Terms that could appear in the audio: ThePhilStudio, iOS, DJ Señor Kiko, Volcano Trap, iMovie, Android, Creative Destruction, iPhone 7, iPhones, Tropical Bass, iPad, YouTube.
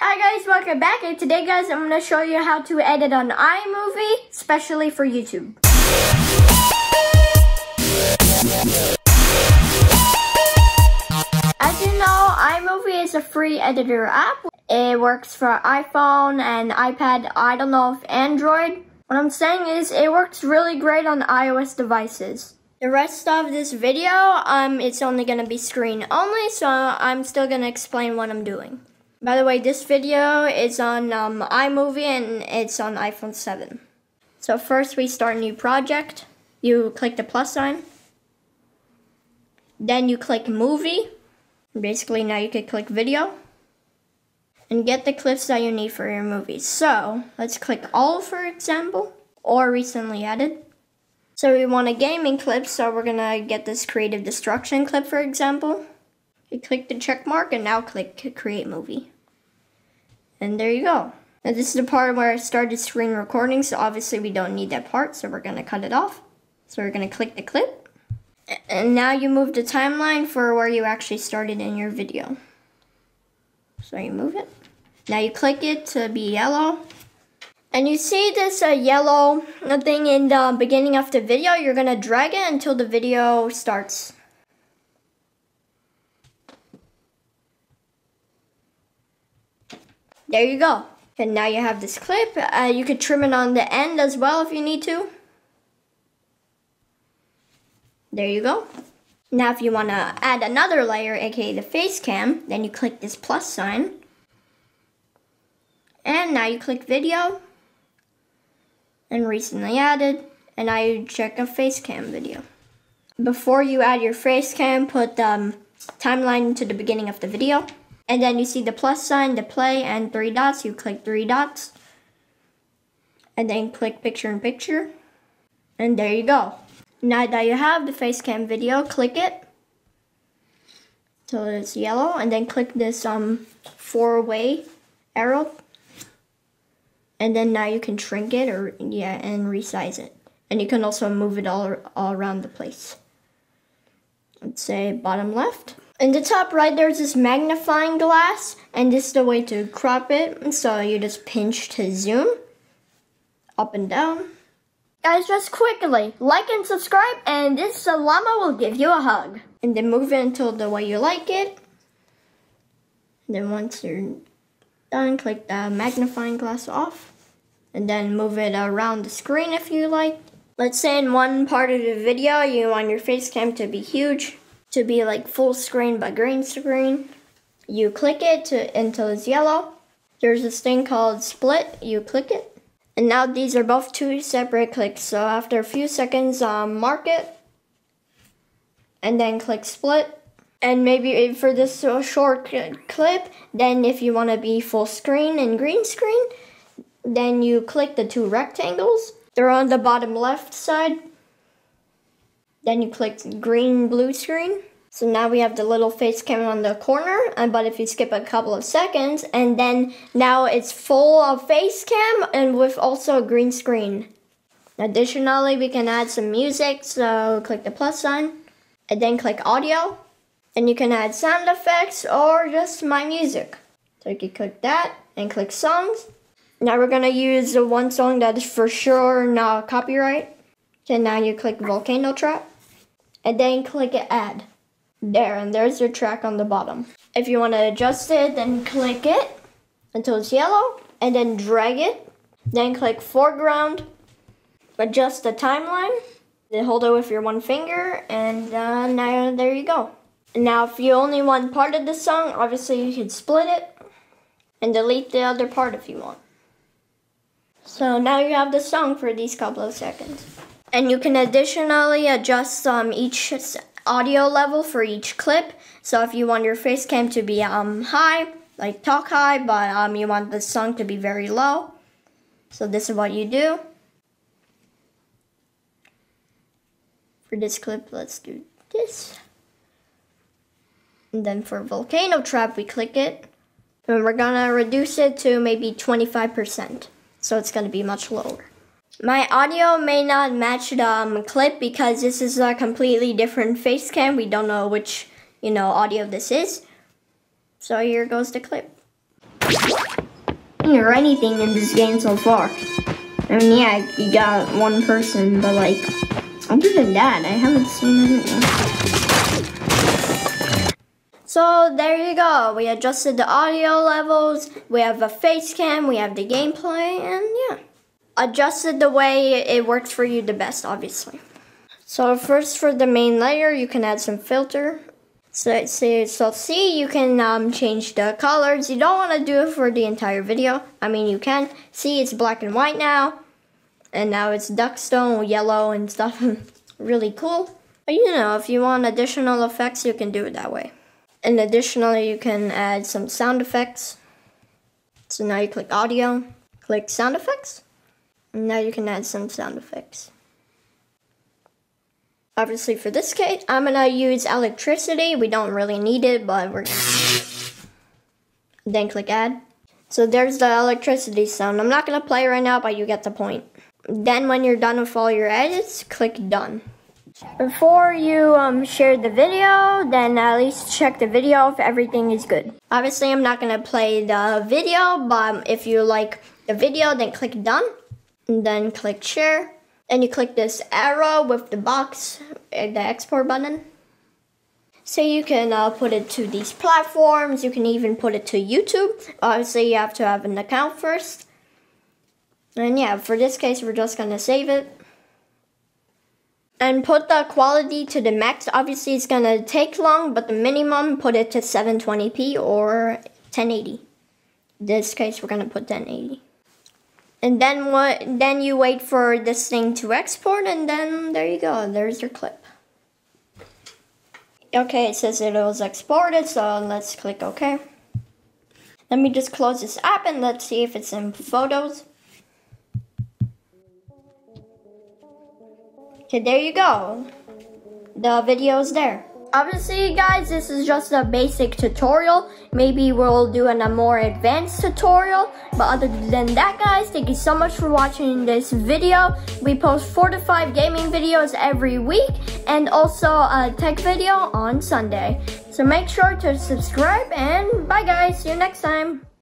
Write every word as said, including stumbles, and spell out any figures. Hi guys, welcome back, and today guys I'm going to show you how to edit on iMovie, especially for YouTube. As you know, iMovie is a free editor app. It works for iPhone and iPad, I don't know if Android. What I'm saying is it works really great on iOS devices. The rest of this video, um, it's only going to be screen only, so I'm still going to explain what I'm doing. By the way, this video is on um, iMovie and it's on iPhone seven. So first we start a new project. You click the plus sign. Then you click movie. Basically now you can click video. And get the clips that you need for your movie. So let's click all, for example, or recently added. So we want a gaming clip, so we're gonna get this Creative Destruction clip, for example. You click the check mark and now click create movie. And there you go. Now this is the part where I started screen recording, so obviously we don't need that part, so we're gonna cut it off. So we're gonna click the clip. And now you move the timeline for where you actually started in your video. So you move it. Now you click it to be yellow. And you see this uh, yellow thing in the beginning of the video, you're gonna drag it until the video starts. There you go. And now you have this clip. Uh, you could trim it on the end as well if you need to. There you go. Now if you want to add another layer, aka the face cam, then you click this plus sign. And now you click video. And recently added. And now you check a face cam video. Before you add your face cam, put the um, timeline to the beginning of the video. And then you see the plus sign, the play, and three dots. You click three dots. And then click picture in picture. And there you go. Now that you have the face cam video, click it. So it's yellow. And then click this um, four-way arrow. And then now you can shrink it or yeah, and resize it. And you can also move it all, all around the place. Let's say bottom left. In the top right, there's this magnifying glass, and this is the way to crop it. So you just pinch to zoom, up and down. Guys, just quickly, like and subscribe, and this llama will give you a hug. And then move it until the way you like it. And then once you're done, click the magnifying glass off. And then move it around the screen if you like. Let's say in one part of the video, you want your face cam to be huge. To be like full screen by green screen. You click it to, until it's yellow. There's this thing called split. You click it. And now these are both two separate clicks. So after a few seconds, um, mark it. And then click split. And maybe for this short clip, then if you want to be full screen and green screen, then you click the two rectangles. They're on the bottom left side. Then you click green, blue screen. So now we have the little face cam on the corner, but if you skip a couple of seconds, and then now it's full of face cam and with also a green screen. Additionally, we can add some music, so click the plus sign, and then click audio. And you can add sound effects or just my music. So you can click that and click songs. Now we're gonna use the one song that is for sure not copyright. So now you click Volcano Trap, and then click Add. There, and there's your track on the bottom. If you want to adjust it, then click it until it's yellow, and then drag it. Then click Foreground, adjust the timeline, then hold it with your one finger, and uh, now there you go. Now if you only want part of the song, obviously you can split it, and delete the other part if you want. So now you have the song for these couple of seconds. And you can additionally adjust um, each audio level for each clip. So if you want your face cam to be um, high, like talk high, but um, you want the song to be very low. So this is what you do. For this clip, let's do this. And then for Volcano Trap, we click it. And we're gonna reduce it to maybe twenty-five percent. So it's gonna be much lower. My audio may not match the um, clip because this is a completely different face cam. We don't know which, you know, audio this is. So here goes the clip. gotten or anything in this game so far. I mean, yeah, you got one person, but like, other than that, I haven't seen anything. So there you go. We adjusted the audio levels, we have a face cam, we have the gameplay, and yeah. Adjusted the way it works for you the best, obviously. So first for the main layer, you can add some filter. So, so, so see, you can um, change the colors. You don't want to do it for the entire video. I mean, you can. See, it's black and white now. And now it's duckstone, yellow and stuff. Really cool. But you know, if you want additional effects, you can do it that way. And additionally, you can add some sound effects. So now you click audio, click sound effects. And now you can add some sound effects. Obviously for this case, I'm gonna use electricity. We don't really need it, but we're gonna... Then click add. So there's the electricity sound. I'm not gonna play right now, but you get the point. Then when you're done with all your edits, click done. Before you um, share the video, then at least check the video if everything is good. Obviously I'm not gonna play the video, but if you like the video, then click done. And then click share. And you click this arrow with the box, the export button. So you can uh, put it to these platforms. You can even put it to YouTube. Obviously, you have to have an account first. And yeah, for this case, we're just gonna save it. And put the quality to the max. Obviously, it's gonna take long, but the minimum, put it to seven twenty p or ten eighty. In this case, we're gonna put ten eighty. And then what? Then you wait for this thing to export, and then there you go. There's your clip. Okay, it says it was exported, so let's click OK. Let me just close this app and let's see if it's in Photos. Okay, there you go. The video is there. Obviously, guys, this is just a basic tutorial. Maybe we'll do an, a more advanced tutorial. But other than that, guys, thank you so much for watching this video. We post four to five gaming videos every week and also a tech video on Sunday. So make sure to subscribe and bye, guys. See you next time.